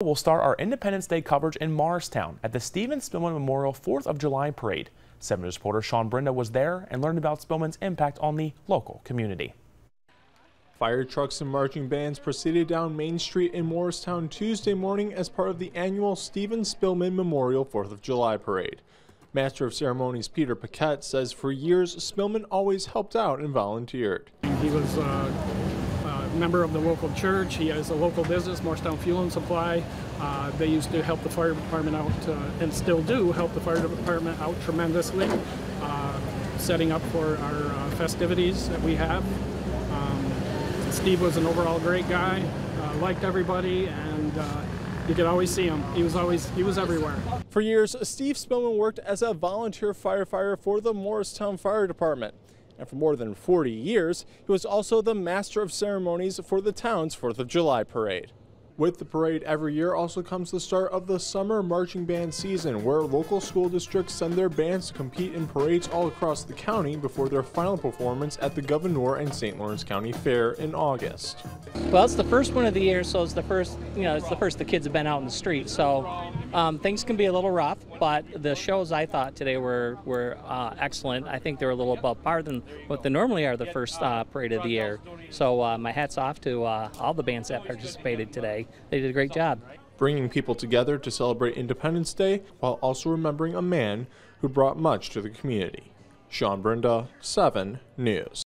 We'll start our Independence Day coverage in Morristown at the Stephen Spillman Memorial 4th of July Parade. 7 News reporter Sean Brenda was there and learned about Spillman's impact on the local community. Fire trucks and marching bands proceeded down Main Street in Morristown Tuesday morning as part of the annual Stephen Spillman Memorial 4th of July Parade. Master of Ceremonies Peter Paquette says for years Spillman always helped out and volunteered. He was member of the local church. He has a local business, Morristown Fuel and Supply. They used to help the fire department out, and still do help the fire department out tremendously, setting up for our festivities that we have. Steve was an overall great guy, liked everybody, and you could always see him. He was everywhere. For years, Steve Spillman worked as a volunteer firefighter for the Morristown Fire Department. And for more than 40 years, he was also the Master of Ceremonies for the town's 4th of July parade. With the parade every year also comes the start of the summer marching band season, where local school districts send their bands to compete in parades all across the county before their final performance at the Gouverneur and Saint Lawrence County Fair in August. Well, it's the first one of the year, so it's the first the kids have been out in the street, so things can be a little rough, but the shows I thought today were excellent. I think they're a little above par than what they normally are the first parade of the year. So my hat's off to all the bands that participated today. They did a great job. Bringing people together to celebrate Independence Day while also remembering a man who brought much to the community. Sean Brenda, 7 News.